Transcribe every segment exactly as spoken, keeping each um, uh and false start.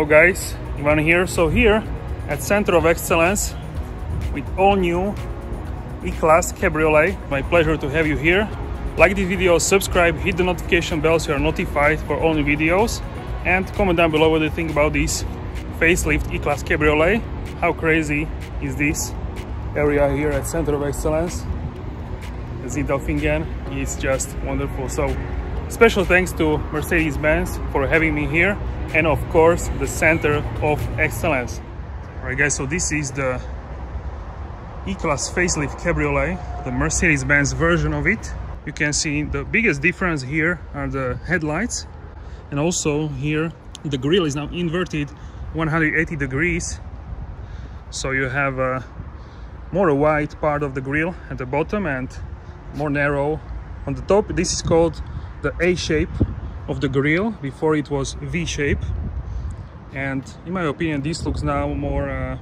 Hello guys, Ivan here. So here at Center of Excellence with all new E-Class Cabriolet. My pleasure to have you here. Like this video, subscribe, hit the notification bell so you are notified for all new videos, and comment down below what you think about this facelift E-Class Cabriolet. How crazy is this area here at Center of Excellence? Sindelfingen is just wonderful. So special thanks to Mercedes-Benz for having me here, and of course the Center of Excellence. All right guys, so this is the E-Class facelift Cabriolet, the Mercedes-Benz version of it. You can see the biggest difference here are the headlights, and also here the grille is now inverted one hundred eighty degrees, so you have a more wide part of the grille at the bottom and more narrow on the top. This is called the A shape of the grille. Before it was V shape, and in my opinion this looks now more uh,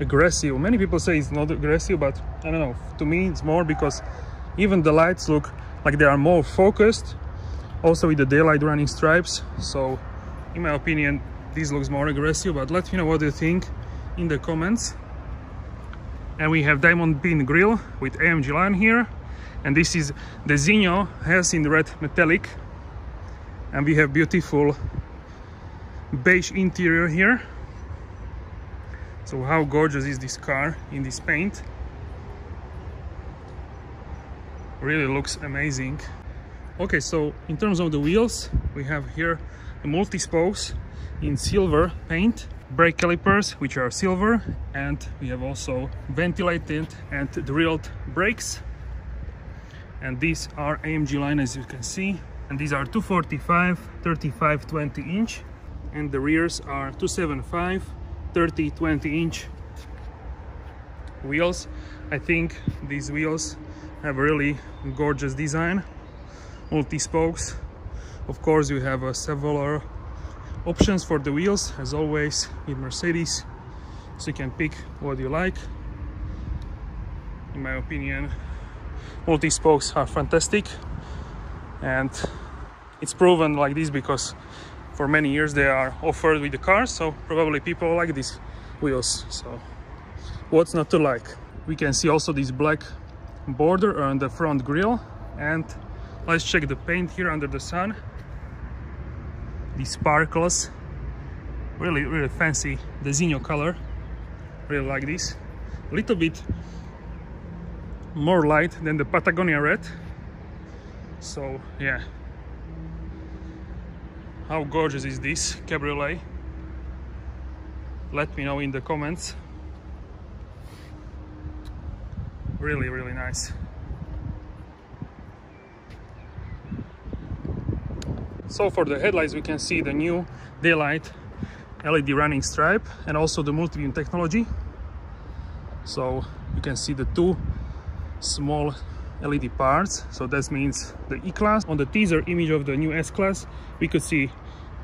aggressive. Many people say it's not aggressive, but I don't know, to me it's more, because even the lights look like they are more focused, also with the daylight running stripes. So in my opinion this looks more aggressive, but let me know what you think in the comments. And we have diamond pin grille with A M G line here, and this is the Zinho has in red metallic, and we have beautiful beige interior here. So how gorgeous is this car in this paint? Really looks amazing. Okay, so in terms of the wheels, we have here the multi-spokes in silver paint, brake calipers which are silver, and we have also ventilated and drilled brakes, and these are A M G line as you can see, and these are two forty-five, thirty-five, twenty inch, and the rears are two seventy-five, thirty, twenty inch wheels. I think these wheels have a really gorgeous design, multi-spokes. Of course you have uh, several options for the wheels as always with Mercedes, so you can pick what you like. In my opinion multi-spokes are fantastic, and it's proven like this because for many years they are offered with the cars, so probably people like these wheels, so what's not to like. We can see also this black border on the front grille, and let's check the paint here under the sun. The sparkles, really really fancy, the Zinho color, really like this. A little bit more light than the Patagonia red, so yeah, how gorgeous is this Cabriolet? Let me know in the comments. Really really nice. So for the headlights we can see the new daylight L E D running stripe, and also the multi-beam technology, so you can see the two small L E D parts. So that means the E-Class, on the teaser image of the new S-Class we could see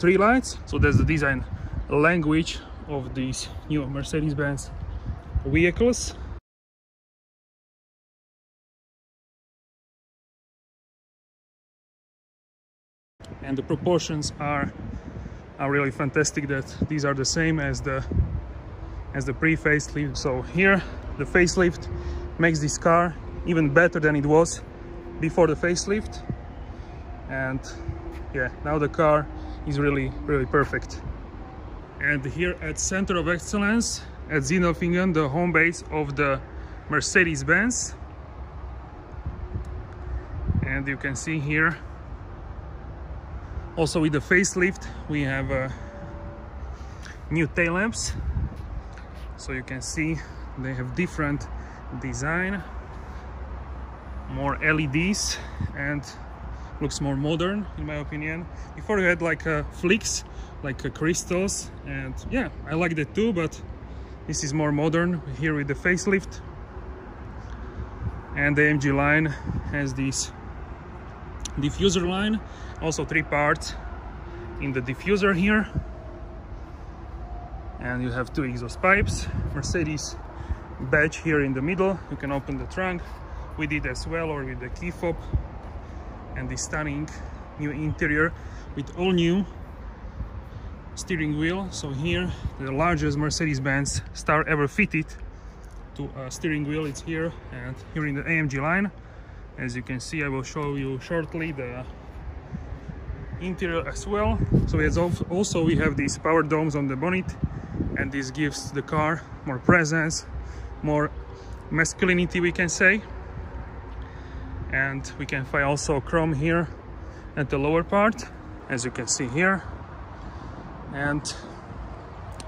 three lights, so that's the design language of these new Mercedes-Benz vehicles. And the proportions are are really fantastic, that these are the same as the as the pre-facelift. So here the facelift makes this car even better than it was before the facelift, and yeah, now the car is really really perfect. And here at Center of Excellence at Sindelfingen, the home base of the Mercedes-Benz, and you can see here also with the facelift we have uh, new tail lamps, so you can see they have different design, more L E Ds, and looks more modern in my opinion. Before you had like uh, flicks, like uh, crystals, and yeah, I like that too, but this is more modern here with the facelift. And the A M G line has these diffuser line, also three parts in the diffuser here, and you have two exhaust pipes, Mercedes badge here in the middle. You can open the trunk with it as well, or with the key fob, and the stunning new interior with all new steering wheel. So here, the largest Mercedes-Benz star ever fitted to a steering wheel, it's here, and here in the A M G line. As you can see, I will show you shortly the interior as well. So as also we have these power domes on the bonnet, and this gives the car more presence, more masculinity, we can say. And we can find also chrome here at the lower part, as you can see here. And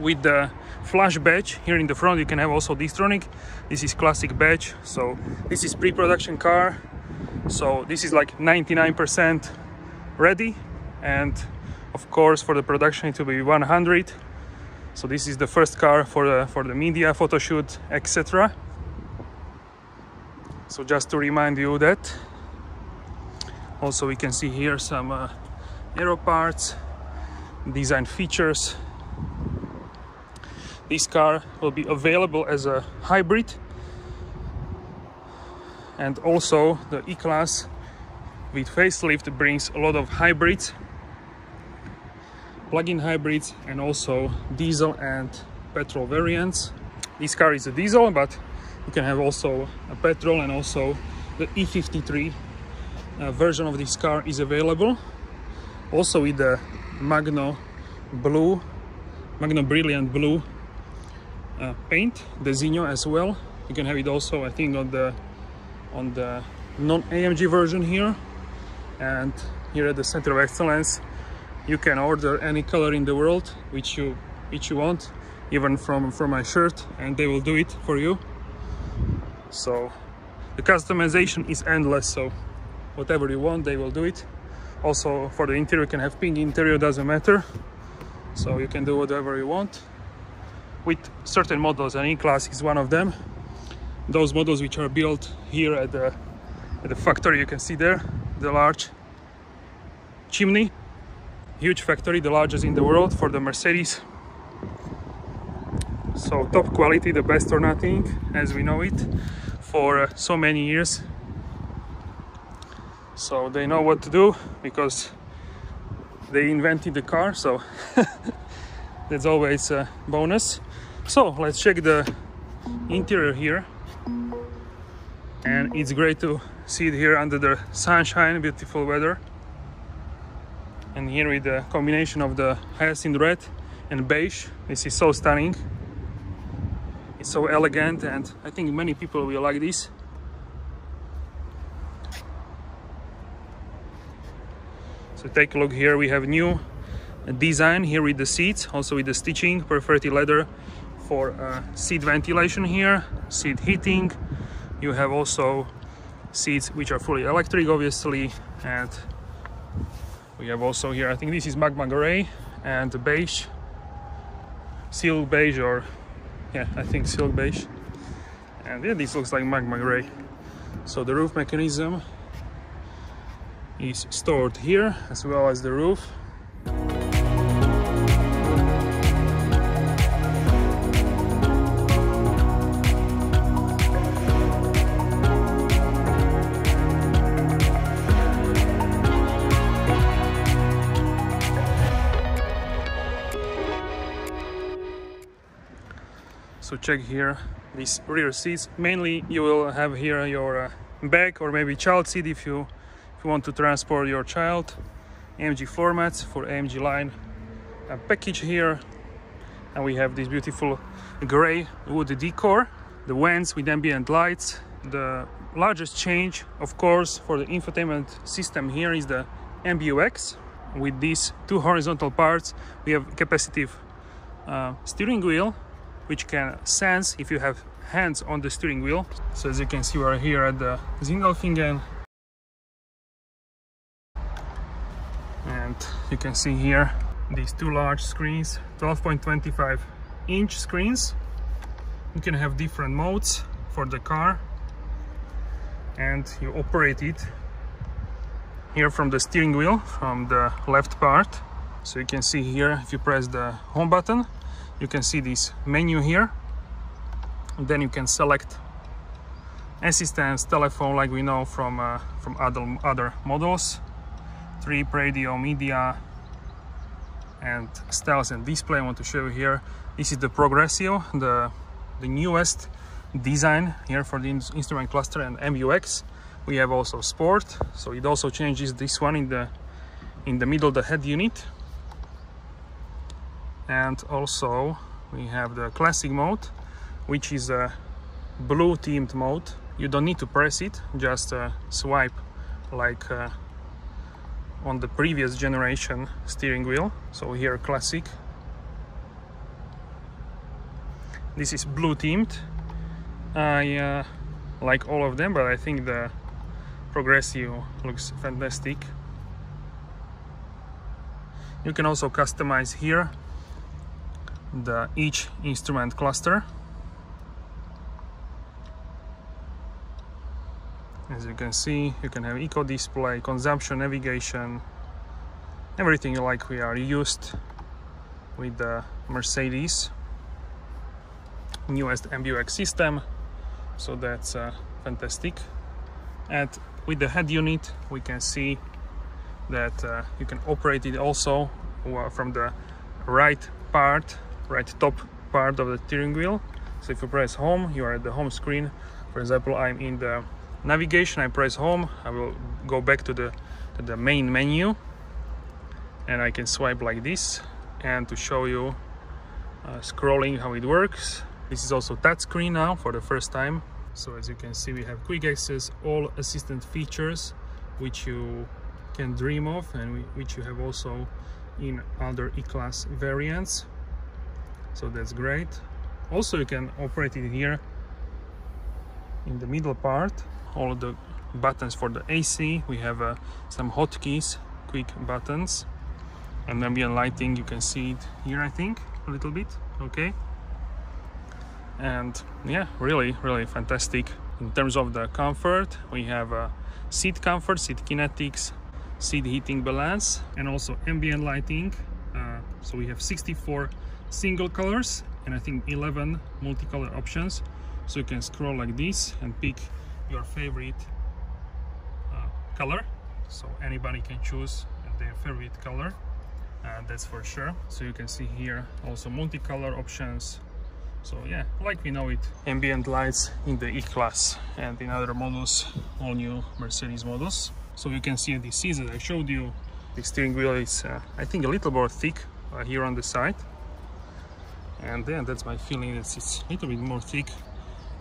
with the flush badge here in the front, you can have also Distronic. This is classic badge, so this is pre-production car, so this is like ninety-nine percent ready, and of course for the production it will be one hundred. So this is the first car for the for the media, photo shoot, etc. So just to remind you that also we can see here some uh, aero parts, design features. This car will be available as a hybrid, and also the E-Class with facelift brings a lot of hybrids, plug-in hybrids, and also diesel and petrol variants. This car is a diesel, but you can have also a petrol, and also the E fifty-three uh, version of this car is available. Also with the Magno blue, Magno brilliant blue uh, paint, the Zinho as well. You can have it also, I think, on the on the non-A M G version here. And here at the Center of Excellence, you can order any color in the world which you which you want, even from from my shirt, and they will do it for you. So the customization is endless, so whatever you want, they will do it. Also for the interior, you can have pink interior, doesn't matter, so you can do whatever you want with certain models, and E-Class is one of them. Those models which are built here at the, at the factory, you can see there the large chimney, huge factory, the largest in the world for the Mercedes. So top quality, the best or nothing, as we know it for uh, so many years. So they know what to do, because they invented the car, so that's always a bonus. So let's check the interior here, and it's great to see it here under the sunshine, beautiful weather. And here with the combination of the hyacinth red and beige, this is so stunning. It's so elegant, and I think many people will like this. So take a look here, we have new design here with the seats, also with the stitching, perforated leather for uh, seat ventilation here, seat heating. You have also seats which are fully electric, obviously, and we have also here, I think this is magma gray and beige, silk beige, or yeah, I think silk beige, and yeah, this looks like magma gray. So the roof mechanism is stored here, as well as the roof. So check here these rear seats. Mainly you will have here your uh, bag, or maybe child seat if you if you want to transport your child. A M G floor mats for A M G line a package here, and we have this beautiful gray wood decor, the vents with ambient lights. The largest change, of course, for the infotainment system here is the M B U X. With these two horizontal parts, we have capacitive uh, steering wheel, which can sense if you have hands on the steering wheel. So as you can see, we're here at the Sindelfingen, and you can see here these two large screens, twelve point two five inch screens. You can have different modes for the car, and you operate it here from the steering wheel, from the left part. So you can see here, if you press the home button, you can see this menu here, and then you can select assistance, telephone, like we know from uh, from other, other models, trip, radio, media, and styles and display I want to show you here. This is the Progressio, the, the newest design here for the instrument cluster, and M B U X. We have also Sport, so it also changes this one in the in the middle, the head unit. And also we have the Classic mode, which is a blue themed mode. You don't need to press it, just uh, swipe like uh, on the previous generation steering wheel. So here Classic. This is blue themed. I uh, like all of them, but I think the Progressio looks fantastic. You can also customize here the each instrument cluster, as you can see. You can have eco display, consumption, navigation, everything like we are used with the Mercedes newest M B U X system. So that's uh, fantastic. And with the head unit we can see that uh, you can operate it also from the right part, right top part of the steering wheel. So if you press home, you are at the home screen. For example, I'm in the navigation, I press home, I will go back to the, to the main menu, and I can swipe like this. And to show you uh, scrolling how it works, this is also touch screen now for the first time. So as you can see, we have quick access, all assistant features which you can dream of, and we, which you have also in other E-Class variants. So that's great. Also you can operate it here in the middle part, all the buttons for the A C. We have uh, some hotkeys, quick buttons, and ambient lighting. You can see it here, I think, a little bit. Okay. And yeah, really, really fantastic. In terms of the comfort, we have uh, seat comfort, seat kinetics, seat heating balance, and also ambient lighting. Uh, so we have sixty-four single colors and I think eleven multicolor options. So you can scroll like this and pick your favorite uh, color. So anybody can choose their favorite color, uh, that's for sure. So you can see here also multicolor options. So yeah, like we know it, ambient lights in the E-Class and in other models, all new Mercedes models. So you can see in this season I showed you, the steering wheel is uh, I think a little more thick uh, here on the side. And then yeah, that's my feeling, that it's a little bit more thick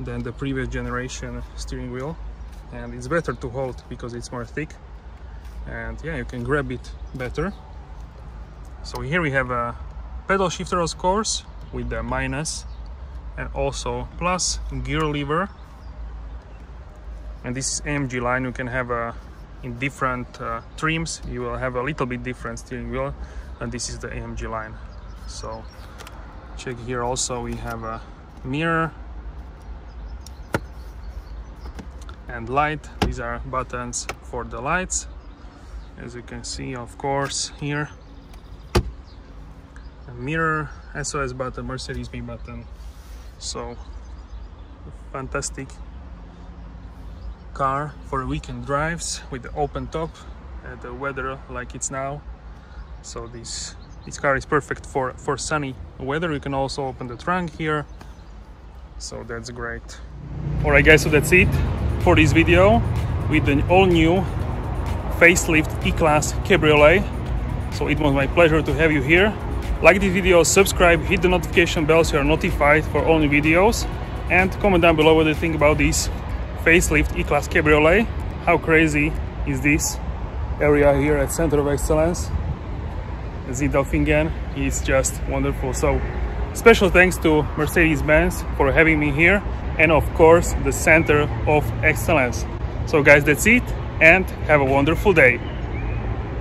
than the previous generation steering wheel. And it's better to hold because it's more thick. And yeah, you can grab it better. So here we have a pedal shifter, of course, with the minus and also plus gear lever. And this is A M G line. You can have a in different uh, trims, you will have a little bit different steering wheel, and this is the A M G line. So check here also, we have a mirror and light. These are buttons for the lights, as you can see, of course, here. A mirror, S O S button, Mercedes-Benz button. So fantastic car for weekend drives with the open top and the weather like it's now. So this this car is perfect for for sunny weather. You can also open the trunk here, so that's great. All right guys, so that's it for this video with the all new facelift E-Class Cabriolet. So it was my pleasure to have you here. Like this video, subscribe, hit the notification bell so you are notified for all new videos, and comment down below what you think about this facelift E-Class Cabriolet. How crazy is this area here at Center of Excellence, Sindelfingen? It's just wonderful. So special thanks to Mercedes-Benz for having me here, and of course the Center of Excellence. So guys, that's it, and have a wonderful day.